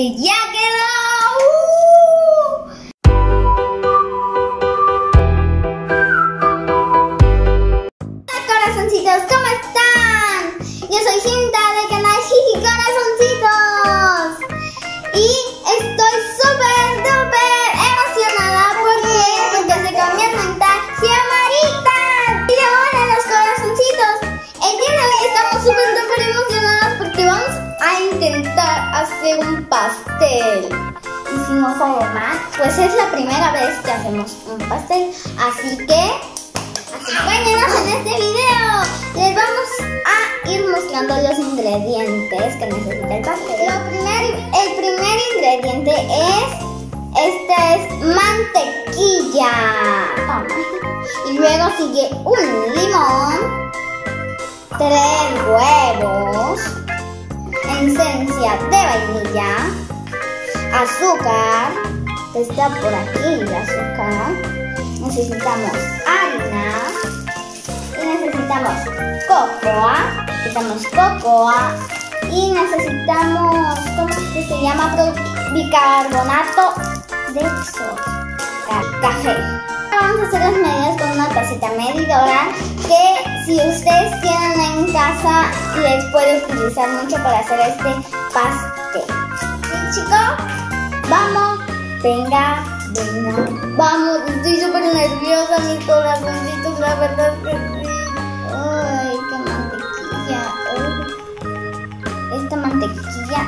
que ya quedó. Hola corazoncitos, ¿cómo están? Yo soy Ginta del canal Gigi Corazoncitos y estoy súper, súper emocionada porque se cambió a cantar Xiomarita. Y ahora los corazoncitos, el día de hoy estamos súper, súper emocionadas porque vamos a intentar hacer un pastel. Y si no sale mal, pues es la primera vez que hacemos un pastel. Así que acompáñenos en este video. Les vamos a ir mostrando los ingredientes que necesita el pastel. El primer ingrediente es mantequilla. Y luego sigue un limón, 3 huevos, esencia de vainilla, azúcar, que está por aquí el azúcar, necesitamos harina y necesitamos cocoa y necesitamos, ¿cómo es que se llama? Bicarbonato de sodio, café. Vamos a hacer las medidas con una tacita medidora que si ustedes tienen en casa les puede utilizar mucho para hacer este pastel. ¿Sí, chicos? Vamos, venga. Vamos, estoy súper nerviosa, mi corazoncito, la verdad que sí. Ay, qué mantequilla. Esta mantequilla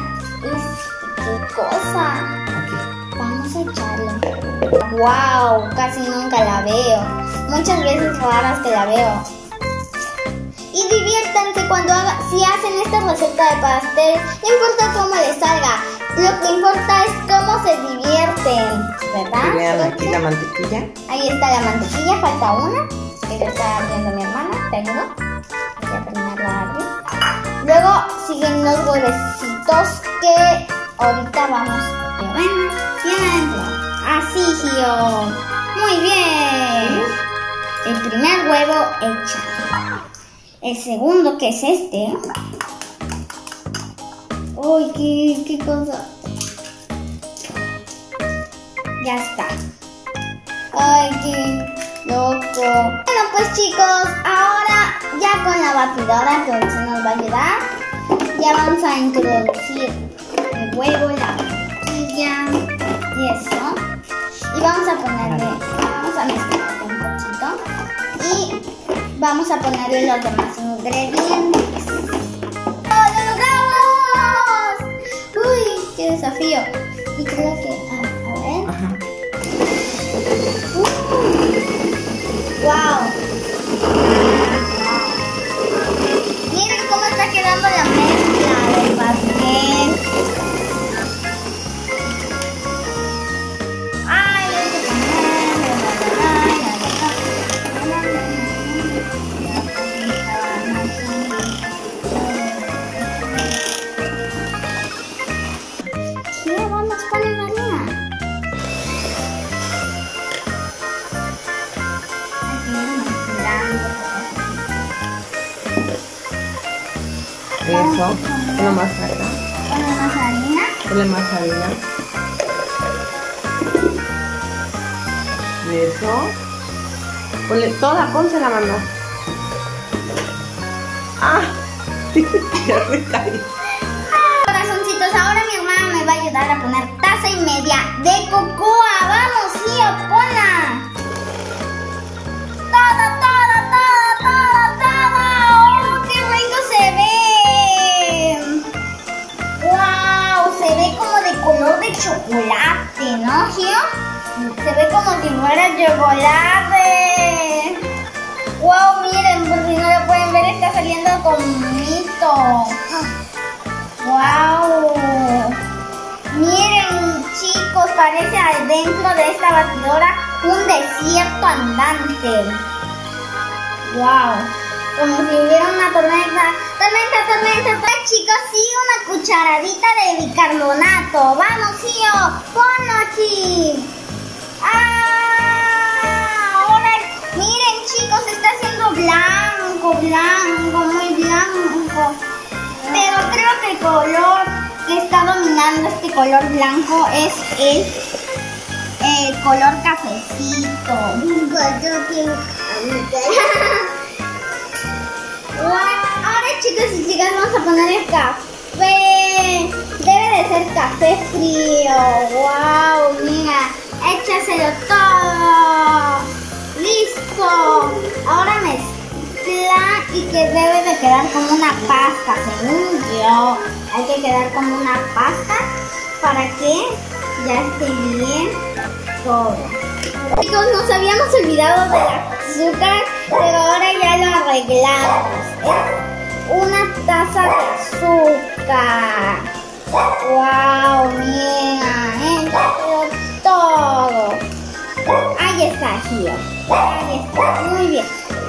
es qué cosa. Vamos a echarla. Wow, casi nunca la veo. Muchas veces raras que la veo. Y diviértanse si hacen esta receta de pastel, no importa cómo les salga, lo que importa es cómo se divierten, ¿verdad? Primero aquí la mantequilla. Ahí está la mantequilla, falta una, que ya está abriendo mi hermana, perdón. Voy a terminarla abrir. Luego siguen los huevecitos que ahorita vamos viendo. Así, Gio. Muy bien. El primer huevo hecho. El segundo, que es este. Uy, qué cosa. Ya está. Ay, qué loco. Bueno, pues chicos, ahora ya con la batidora que se nos va a ayudar, ya vamos a introducir el huevo, la vainilla y eso. Y vamos a ponerle, vamos a mezclar un poquito. Y vamos a ponerle los demás ingredientes. ¡Lo logramos! ¡Uy, qué desafío! Y creo que... a ver... ¡Wow! Miren cómo está quedando la mezcla del pastel. ¡Ay, eso, ponle más harina. Eso. Ponle toda, pónsela, mamá. ¡Ah! Ya me caí. Corazoncitos, ahora mi hermana me va a ayudar a poner 1,5 tazas de cocoa. ¡Vamos, Gio, ponla! Chocolate, ¿no, Gio? Se ve como si fuera chocolate. Wow, miren, por si no lo pueden ver, está saliendo con mito. Wow. Miren, chicos, parece adentro de esta batidora un desierto andante. Wow. Como si hubiera una tormenta. Chicos, sí, una cucharadita de bicarbonato. Vamos, Gio, ponlo aquí. ¡Ah! Ahora, miren, chicos, está siendo blanco, muy blanco. Pero creo que el color que está dominando este color blanco es el color cafecito. Ahora, chicos y chicas, vamos a poner el café. Debe de ser café frío. Wow, mira, échaselo todo. Listo. Ahora mezcla y que debe de quedar como una pasta, según yo. Hay que quedar como una pasta para que ya esté bien todo. Chicos, nos habíamos olvidado del azúcar, pero ahora ya lo arreglamos. Es una taza de azúcar. Wow, mira, entró todo. Ahí está, Gio. Ahí está, muy bien.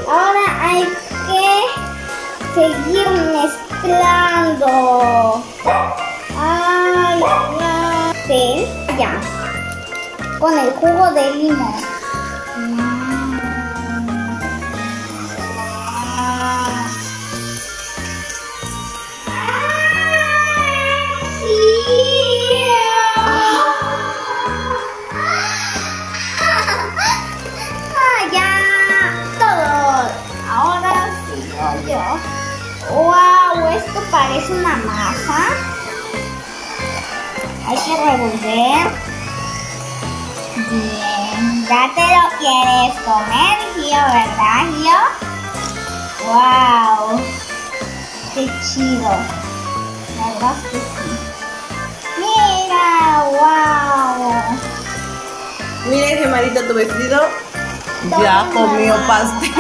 Ahora hay que seguir mezclando. Ay, ya. Sí, ya. Con el jugo de limón. Wow, esto parece una masa. Hay que revolver. Bien, ya te lo quieres comer, Gio, ¿verdad, Gio? Wow, qué chido. La verdad es que sí. Mira, wow. Mira, Xiomarita, tu vestido ya comió pastel.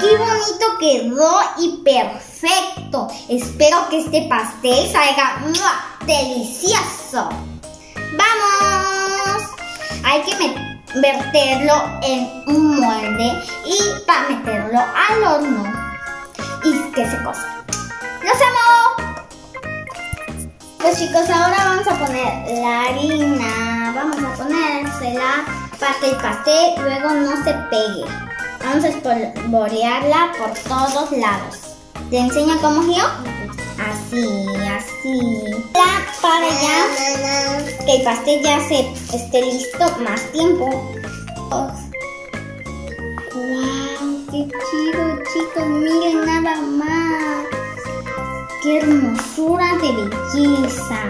¡Qué bonito quedó y perfecto! Espero que este pastel salga delicioso. ¡Vamos! Hay que verterlo en un molde y para meterlo al horno y que se cosa. ¡Los amo! Pues chicos, ahora vamos a poner la harina. Vamos a ponérsela para que el pastel luego no se pegue. Vamos a espolvorearla por todos lados. ¿Te enseño cómo, Gio? Así, así. Para ya que el pastel ya esté listo más tiempo. ¡Wow! ¡Qué chido, chicos! Miren nada más. ¡Qué hermosura de belleza!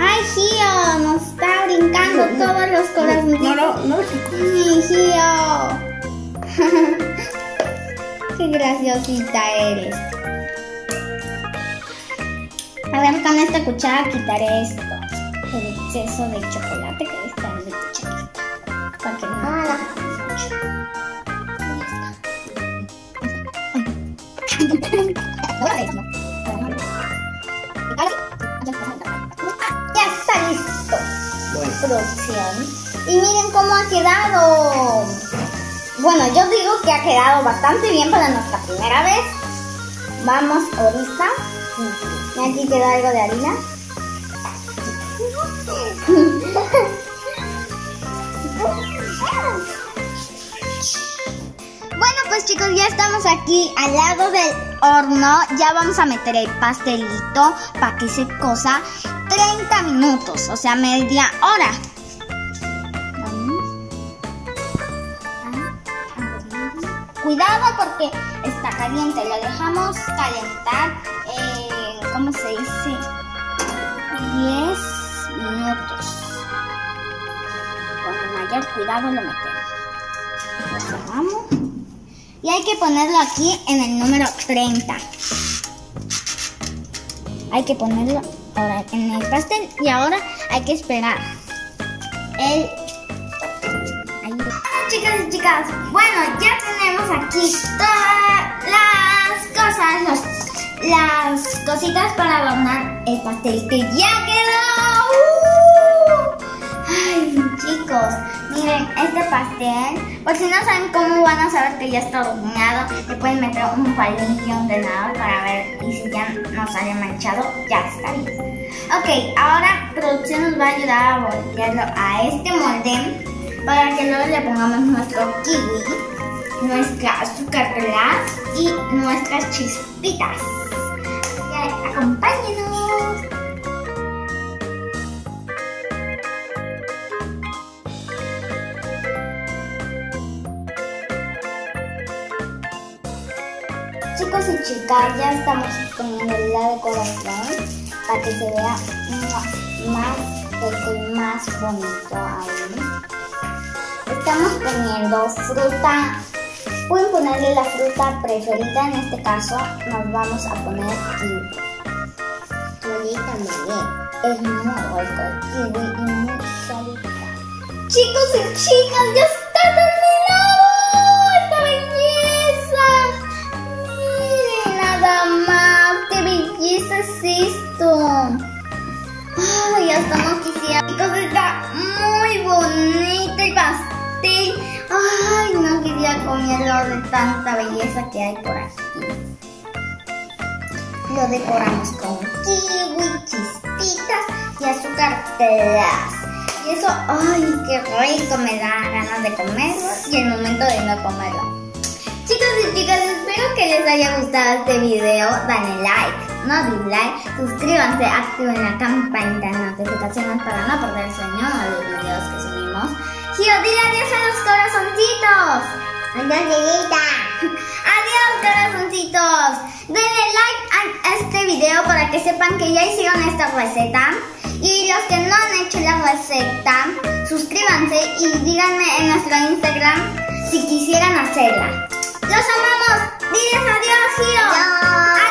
¡Ay, Gio! Nos está brincando todos los corazones. No, ¡sí, Gio! ¡Qué graciosita eres! A ver, con esta cuchara quitaré esto. El exceso de chocolate que está en mi cucharita. Para que no la hagas mucho. Ya está. Producción. Y miren cómo ha quedado. Bueno, yo digo que ha quedado bastante bien para nuestra primera vez. Vamos ahorita. Y aquí queda algo de harina. Bueno, pues chicos, ya estamos aquí al lado del horno. Ya vamos a meter el pastelito para que se cosa 30 minutos, o sea, media hora. Cuidado porque está caliente, lo dejamos calentar, ¿cómo se dice? 10 minutos. Con mayor cuidado lo metemos. Lo cerramos. Y hay que ponerlo aquí en el número 30. Hay que ponerlo ahora en el pastel y ahora hay que esperar el... Chicas y chicas, bueno, ya tenemos aquí todas las cosas, las cositas para adornar el pastel que ya quedó. Ay, chicos, miren este pastel. Por si no saben cómo van a saber que ya está adornado, le pueden meter un palillo, un tenedor para ver, y si ya no sale manchado, ya está bien. Ok, ahora producción nos va a ayudar a voltearlo a este molde para que luego le pongamos nuestro kiwi, nuestra azúcar glass y nuestras chispitas. Acompáñenos. Chicos y chicas, ya estamos poniendo la decoración para que se vea más bonito ahí. Estamos poniendo fruta. Pueden ponerle la fruta preferida, en este caso nos vamos a poner kiwi. Kiwi también es muy rico, kiwi y muy saludable. Chicos y chicas, ya está terminado esta belleza. Miren nada más, qué belleza es esto. Ay, hasta no quisiera. Chicos, está muy bonito el pastel. Ay, no quería comerlo de tanta belleza que hay por aquí. Lo decoramos con kiwi, chispitas y azúcar glass. Y eso, ay, qué rico, me da ganas de comerlo y el momento de no comerlo. Chicos y chicas, espero que les haya gustado este video. Dale like, no dislike, suscríbanse, activen la campanita de notificaciones para no perderse ninguno de los videos que subimos. Y dile adiós a los corazoncitos. Adiós, Lilita. Adiós, corazoncitos. Denle like a este video para que sepan que ya hicieron esta receta. Y los que no han hecho la receta, suscríbanse y díganme en nuestro Instagram si quisieran hacerla. ¡Los amamos! ¡Diles adiós, Gio! ¡Adiós!